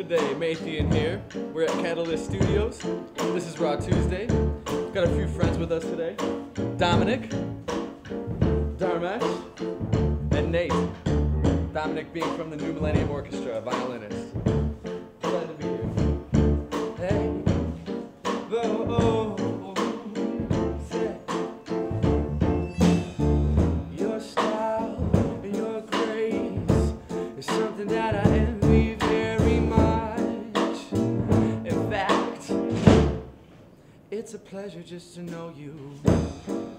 Good day, Mathien here. We're at Catalyst Studios. This is Raw Tuesday. We've got a few friends with us today. Dominic, Dharmesh, and Nate. Dominic being from the New Millennium Orchestra, a violinist. Glad to be here. Hey. Your style, your grace is something that I envy very much. In fact, it's a pleasure just to know you.